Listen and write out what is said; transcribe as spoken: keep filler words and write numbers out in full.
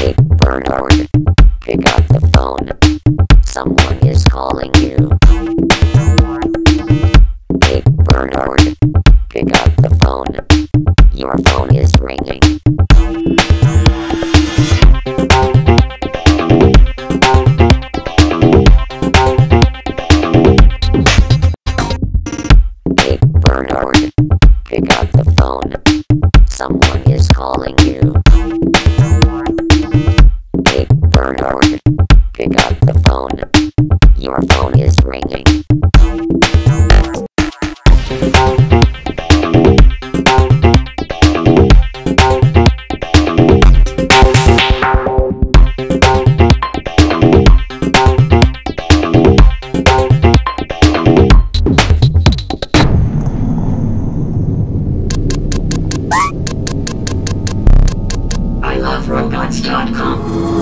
Hey, Bernard, pick up the phone. Someone is calling you. Hey, Bernard, pick up the phone. Your phone is ringing. Hey, Bernard, pick up the phone. Someone is calling you. Bernard, pick up the phone. Your phone is ringing. I love robots dot com.